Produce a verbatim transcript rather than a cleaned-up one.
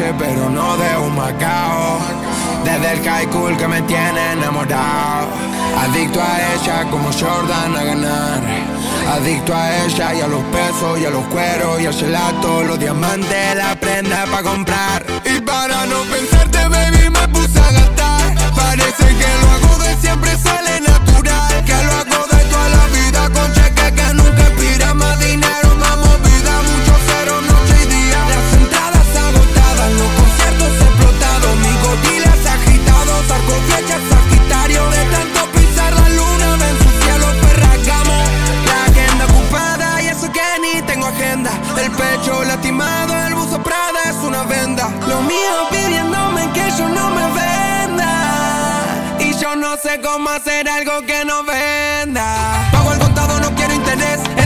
noche, pero no de un Macao. Desde el high school que me tiene enamorado. Adicto a ella como Jordan a ganar. Adicto a ella y a los pesos y a los cueros y al gelato, los diamantes, la prenda pa' comprar. Y para no pensarte, baby, me puse a gastar. Parece que lo hago de siempre, sale natural. Que lo hago de toda la vida con cheques que nunca expira. Más dinero, más movida, mucho cero, noche y día. Las entradas agotadas, los conciertos explotados, mis gotilas agitados, arco flecha sagitario. De tanto pisar la luna, ven su cielo, perragamo. La agenda ocupada y eso que ni tengo agenda. El pecho lastimado, el buzo Prada es una venda. Lo mío pidiéndome que yo no me vea. Yo no sé cómo hacer algo que no venda. Pago al contado, no quiero interés.